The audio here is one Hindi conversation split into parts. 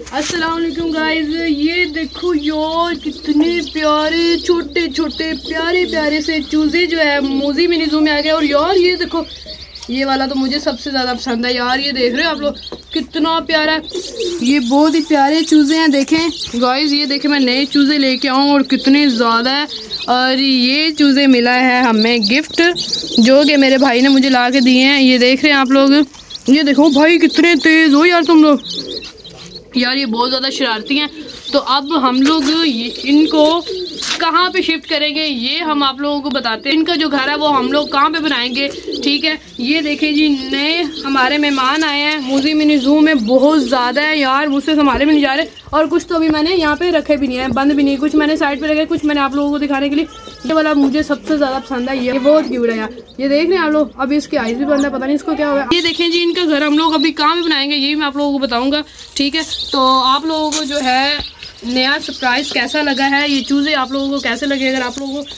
अस्सलाम वालेकुम गाइस, ये देखो यार कितने प्यारे छोटे छोटे प्यारे प्यारे से चूजे जो है मोजी मिनीज़ू में आ गए। और यार ये देखो, ये वाला तो मुझे सबसे ज़्यादा पसंद है। यार ये देख रहे हो आप लोग कितना प्यारा है, ये बहुत ही प्यारे चूज़े हैं। देखें गाइस, ये देखें मैं नए चूज़े लेके आऊँ और कितने ज़्यादा है। और ये चूज़े मिला है हमें गिफ्ट, जो कि मेरे भाई ने मुझे ला के दिए हैं। ये देख रहे हैं आप लोग, ये देखो भाई कितने तेज़ हो यार तुम लोग। यार ये बहुत ज़्यादा शरारती हैं। तो अब हम लोग इनको कहाँ पे शिफ्ट करेंगे ये हम आप लोगों को बताते हैं। इनका जो घर है वो हम लोग कहाँ पे बनाएंगे, ठीक है। ये देखें जी, नए हमारे मेहमान आए हैं मोजी मिनीज़ू में, बहुत ज़्यादा है यार, मुझसे संभाले भी नहीं जा रहे। और कुछ तो अभी मैंने यहाँ पे रखे भी नहीं है, बंद भी नहीं, कुछ मैंने साइड पे रखे, कुछ मैंने आप लोगों को दिखाने के लिए। ये वाला मुझे सबसे ज़्यादा पसंद है, ये बहुत क्यूट है यार। ये देख रहे हैं आप लोग, अभी इसके आइस भी बंद है, पता नहीं इसको क्या होगा। ये देखें जी, इनका घर हम लोग अभी कहाँ पे बनाएंगे ये मैं आप लोगों को बताऊँगा, ठीक है। तो आप लोगों को जो है नया सरप्राइज़ कैसा लगा है, ये चूज़े आप लोगों को कैसे लगे, अगर आप लोगों को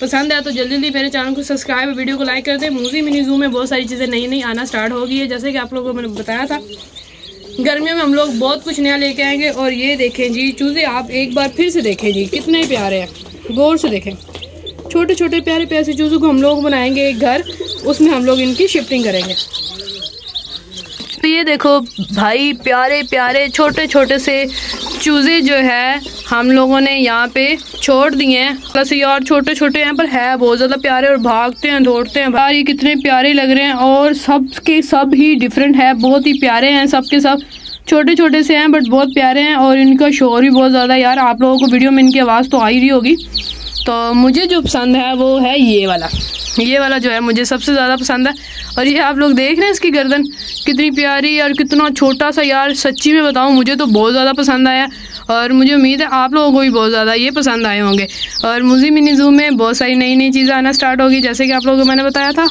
पसंद आया तो जल्दी जल्दी मेरे चैनल को सब्सक्राइब, वीडियो को लाइक कर दें। मोजी मिनीज़ू में बहुत सारी चीज़ें नई नई आना स्टार्ट हो गई है, जैसे कि आप लोगों को मैंने बताया था गर्मियों में हम लोग बहुत कुछ नया लेके आएंगे। और ये देखें जी चूज़े, आप एक बार फिर से देखें जी कितने प्यारे हैं, गौर से देखें। छोटे छोटे प्यारे प्यारे चूज़ों को हम लोग बनाएंगे एक घर, उसमें हम लोग इनकी शिफ्टिंग करेंगे। तो ये देखो भाई, प्यारे प्यारे छोटे छोटे से चूज़े जो है हम लोगों ने यहाँ पे छोड़ दिए हैं। बस यार छोटे छोटे हैं पर है बहुत ज़्यादा प्यारे, और भागते हैं दौड़ते हैं। यार ये कितने प्यारे लग रहे हैं, और सब के सब ही डिफरेंट है, बहुत ही प्यारे हैं सब के सब। छोटे छोटे से हैं बट बहुत प्यारे हैं, और इनका शोर भी बहुत ज़्यादा। यार आप लोगों को वीडियो में इनकी आवाज़ तो आई रही होगी। तो मुझे जो पसंद है वो है ये वाला, ये वाला जो है मुझे सबसे ज़्यादा पसंद है। और ये आप लोग देख रहे हैं इसकी गर्दन कितनी प्यारी और कितना छोटा सा। यार सच्ची में बताऊँ, मुझे तो बहुत ज़्यादा पसंद आया, और मुझे उम्मीद है आप लोगों को भी बहुत ज़्यादा ये पसंद आए होंगे। और मोजी मिनीज़ू में बहुत सारी नई नई चीज़ें आना स्टार्ट होगी, जैसे कि आप लोगों को मैंने बताया था।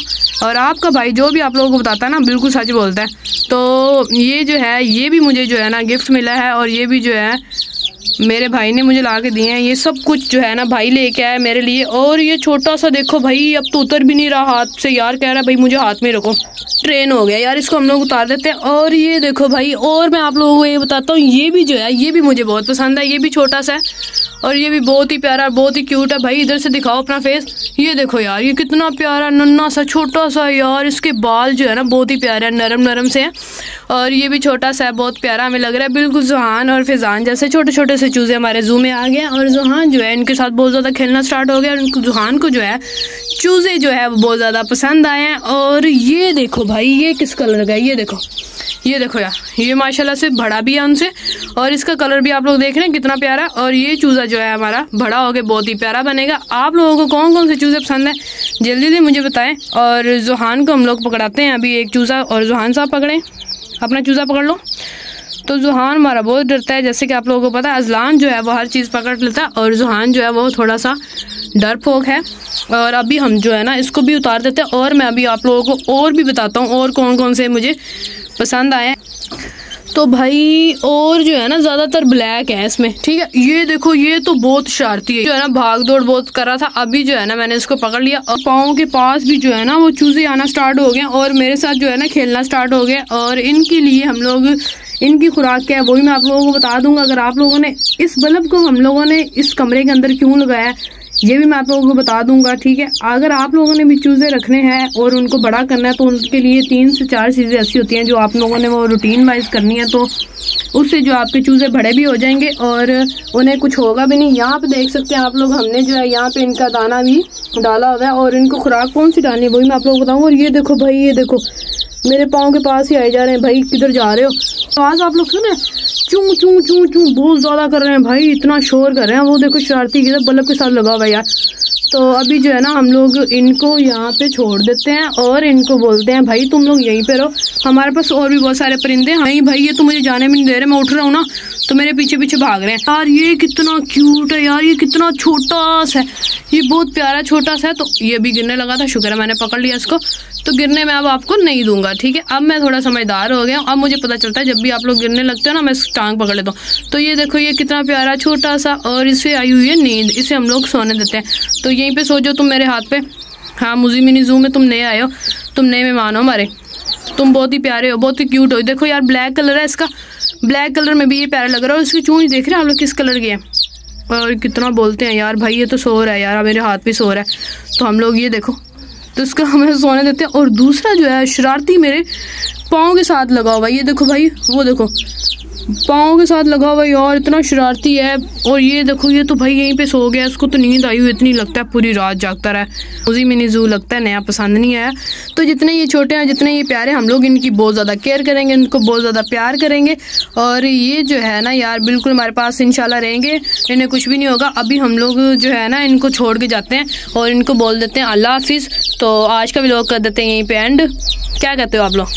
और आपका भाई जो भी आप लोगों को बताता है ना, बिल्कुल सच बोलता है। तो ये जो है, ये भी मुझे जो है ना गिफ्ट मिला है, और ये भी जो है मेरे भाई ने मुझे ला के दिए हैं। ये सब कुछ जो है ना भाई लेके आया मेरे लिए। और ये छोटा सा देखो भाई, अब तो उतर भी नहीं रहा हाथ से, यार कह रहा है भाई मुझे हाथ में रखो, ट्रेन हो गया यार, इसको हम लोग उतार देते हैं। और ये देखो भाई, और मैं आप लोगों को ये बताता हूँ, ये भी जो है, ये भी मुझे बहुत पसंद है, ये भी छोटा सा है और ये भी बहुत ही प्यारा बहुत ही क्यूट है। भाई इधर से दिखाओ अपना फेस, ये देखो यार ये कितना प्यारा नन्ना सा छोटा सा। यार इसके बाल जो है ना बहुत ही प्यारे नरम नरम से हैं, और ये भी छोटा सा है, बहुत प्यारा हमें लग रहा है। बिल्कुल जुहान और फिजान जैसे छोटे छोटे से चूज़े हमारे ज़ू में आ गए। और जुहान जो है इनके साथ बहुत ज़्यादा खेलना स्टार्ट हो गया, और इनको जुहान को जो है चूज़े जो है वो बहुत ज़्यादा पसंद आए हैं। और ये देखो भाई, ये किस कलर का है, ये देखो यार, ये माशाल्लाह से बड़ा भी है उनसे, और इसका कलर भी आप लोग देख रहे हैं कितना प्यारा। और ये चूज़ा जो है हमारा बड़ा हो गया, बहुत ही प्यारा बनेगा। आप लोगों को कौन कौन से चूज़े पसंद हैं जल्दी जल्दी मुझे बताएं। और जुहान को हम लोग पकड़ाते हैं अभी एक चूज़ा, और जुहान साहब पकड़ें, अपना चूज़ा पकड़ लो। तो जुहान हमारा बहुत डरता है, जैसे कि आप लोगों को पता है। अजलान जो है वो हर चीज़ पकड़ लेता है, और जुहान जो है वो थोड़ा सा डरपोक है। और अभी हम जो है ना इसको भी उतार देते हैं, और मैं अभी आप लोगों को और भी बताता हूँ और कौन कौन से मुझे पसंद आए। तो भाई और जो है ना ज़्यादातर ब्लैक है इसमें, ठीक है। ये देखो, ये तो बहुत शरारती है, जो है ना भाग दौड़ बहुत कर रहा था, अभी जो है ना मैंने इसको पकड़ लिया। और पाँव के पास भी जो है ना वो चूज़े आना स्टार्ट हो गए, और मेरे साथ जो है ना खेलना स्टार्ट हो गया। और इनके लिए हम लोग, इनकी खुराक क्या है वही मैं आप लोगों को बता दूंगा। अगर आप लोगों ने इस बल्ब को हम लोगों ने इस कमरे के अंदर क्यों लगाया ये भी मैं आप लोगों को बता दूंगा, ठीक है। अगर आप लोगों ने भी चूज़े रखने हैं और उनको बड़ा करना है, तो उनके लिए 3 से 4 चीज़ें ऐसी होती हैं जो आप लोगों ने वो रूटीन वाइज करनी है, तो उससे जो आपके चूज़े बड़े भी हो जाएंगे और उन्हें कुछ होगा भी नहीं। यहाँ पे देख सकते हैं आप लोग, हमने जो है यहाँ पे इनका दाना भी डाला हुआ है, और इनको खुराक कौन सी डालनी है वही मैं आप लोगों को बताऊँगा। और ये देखो भाई, ये देखो मेरे पाँव के पास ही आए जा रहे हैं। भाई किधर जा रहे हो, आवाज़ आप लोग सुने, चूँ चूँ चूँ चूँ बहुत ज़्यादा कर रहे हैं भाई, इतना शोर कर रहे हैं। वो देखो शरारती की तरह बल्ब के साथ लगा हुआ है यार। तो अभी जो है ना हम लोग इनको यहाँ पे छोड़ देते हैं, और इनको बोलते हैं भाई तुम लोग यहीं पे रहो, हमारे पास और भी बहुत सारे परिंदे हैं। नहीं भाई ये तो मुझे जाने भी नहीं दे रहे, मैं उठ रहा हूँ ना तो मेरे पीछे पीछे भाग रहे हैं। यार ये कितना क्यूट है यार, ये कितना छोटा सा है, ये बहुत प्यारा छोटा सा है। तो ये भी गिरने लगा था, शुक्र है मैंने पकड़ लिया इसको, तो गिरने में अब आपको नहीं दूंगा, ठीक है। अब मैं थोड़ा समझदार हो गया हूँ, अब मुझे पता चलता है जब भी आप लोग गिरने लगते हो ना मैं टांग पकड़ लेता हूँ। तो ये देखो ये कितना प्यारा छोटा सा, और इसे आई हुई है नींद, इसे हम लोग सोने देते हैं। तो यहीं पे सो जाओ तुम मेरे हाथ पे। हाँ मोजी मिनीज़ू में तुम नए आए हो, तुम नए मेहमान हो हमारे, तुम बहुत ही प्यारे हो, बहुत ही क्यूट हो। देखो यार ब्लैक कलर है इसका, ब्लैक कलर में भी ये प्यारा लग रहा है। और इसकी चूंच देख रहे हैं आप लोग किस कलर की है। और कितना बोलते हैं यार भाई ये तो सो रहा है यार, मेरे हाथ पे सो रहा है। तो हम लोग ये देखो तो इसका हमें सोने देते हैं। और दूसरा जो है शरारती मेरे पाँव के साथ लगा हुआ, ये देखो भाई, वो देखो पाँव के साथ लगा हुआ यार, इतना शरारती है। और ये देखो ये तो भाई यहीं पे सो गया, इसको तो नींद आई हुई इतनी, लगता है पूरी रात जागता रहा। मोज़ी मिनी ज़ू लगता है नया पसंद नहीं आया। तो जितने ये छोटे हैं, जितने ये प्यारे, हम लोग इनकी बहुत ज़्यादा केयर करेंगे, इनको बहुत ज़्यादा प्यार करेंगे। और ये जो है ना यार बिल्कुल हमारे पास इंशाल्लाह रहेंगे, इन्हें कुछ भी नहीं होगा। अभी हम लोग जो है ना इनको छोड़ के जाते हैं और इनको बोल देते हैं अल्लाह हाफिज़। तो आज का व्लॉग कर देते हैं यहीं पर एंड। क्या कहते हो आप लोग,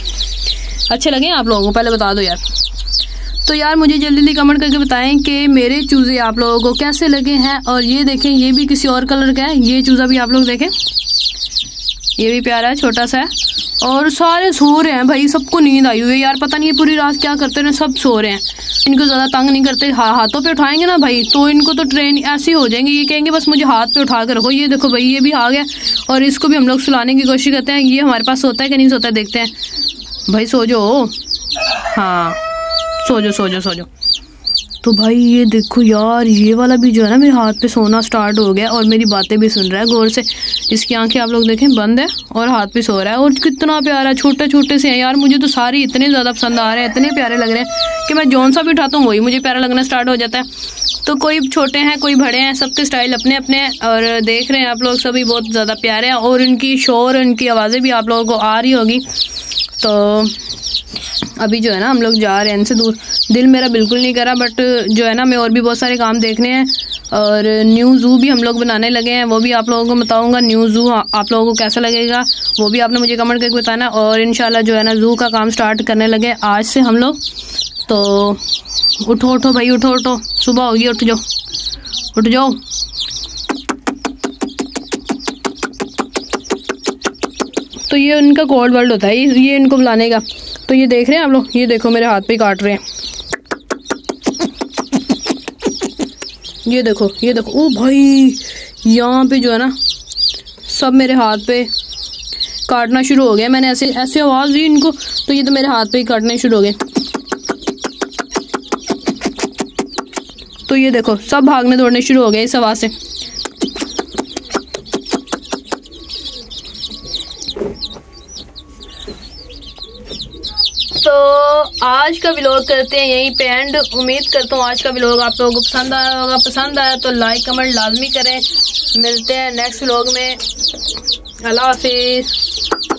अच्छे लगे आप लोगों को? पहले बता दो यार। तो यार मुझे जल्दी जल्दी कमेंट करके बताएं कि मेरे चूज़े आप लोगों को कैसे लगे हैं। और ये देखें ये भी किसी और कलर का है, ये चूज़ा भी आप लोग देखें, ये भी प्यारा है, छोटा सा है। और सारे सो रहे हैं भाई, सबको नींद आई हुई है यार, पता नहीं ये पूरी रात क्या करते हैं, सब सो रहे हैं। इनको ज़्यादा तंग नहीं करते, हाथों पे उठाएंगे ना भाई तो इनको तो ट्रेन ऐसी हो जाएंगे, ये कहेंगे बस मुझे हाथ पे उठा कर रखो। ये देखो भाई ये भी आ गया और इसको भी हम लोग सुलाने की कोशिश करते हैं। ये हमारे पास सोता है कि नहीं सोता है देखते हैं। भाई सो जाओ, हाँ सोजो सोजो सोजो। तो भाई ये देखो यार ये वाला भी जो है ना मेरे हाथ पे सोना स्टार्ट हो गया और मेरी बातें भी सुन रहा है गौर से। इसकी आंखें आप लोग देखें बंद है और हाथ पे सो रहा है। और कितना प्यारा छोटे छोटे से हैं यार, मुझे तो सारे इतने ज़्यादा पसंद आ रहे हैं, इतने प्यारे लग रहे हैं कि मैं जौन सा भी उठाता हूँ वही मुझे प्यारा लगना स्टार्ट हो जाता है। तो कोई छोटे हैं कोई बड़े हैं, सबके स्टाइल अपने अपने हैं। और देख रहे हैं आप लोग सभी बहुत ज़्यादा प्यारे हैं और इनकी शोर इनकी आवाज़ें भी आप लोगों को आ रही होगी। तो अभी जो है ना हम लोग जा रहे हैं इनसे दूर। दिल मेरा बिल्कुल नहीं करा बट जो है ना मैं और भी बहुत सारे काम देखने हैं। और न्यू ज़ू भी हम लोग बनाने लगे हैं, वो भी आप लोगों को बताऊंगा। न्यू ज़ू आप लोगों को कैसा लगेगा वो भी आपने मुझे कमेंट करके बताना। और इंशाल्लाह जो है ना ज़ू का काम स्टार्ट करने लगे आज से हम लोग। तो उठो उठो भाई उठो उठो, सुबह होगी, उठ जाओ उठ जाओ। तो ये उनका कोल्ड वर्ल्ड होता है ये इनको बुलाने का। तो ये देख रहे हैं आप लोग, ये देखो मेरे हाथ पे काट रहे हैं, ये देखो ये देखो। ओ भाई यहाँ पे जो है ना सब मेरे हाथ पे काटना शुरू हो गया, मैंने ऐसे ऐसे आवाज़ दी इनको तो ये तो मेरे हाथ पे ही काटने शुरू हो गए। तो ये देखो सब भागने दौड़ने शुरू हो गए इस आवाज़ से। तो आज का व्लॉग करते हैं यहीं पे एंड। उम्मीद करता हूँ आज का व्लॉग आप लोगों को पसंद आया होगा, पसंद आया तो लाइक कमेंट लाजमी करें। मिलते हैं नेक्स्ट व्लॉग में, अल्लाह हाफिज़।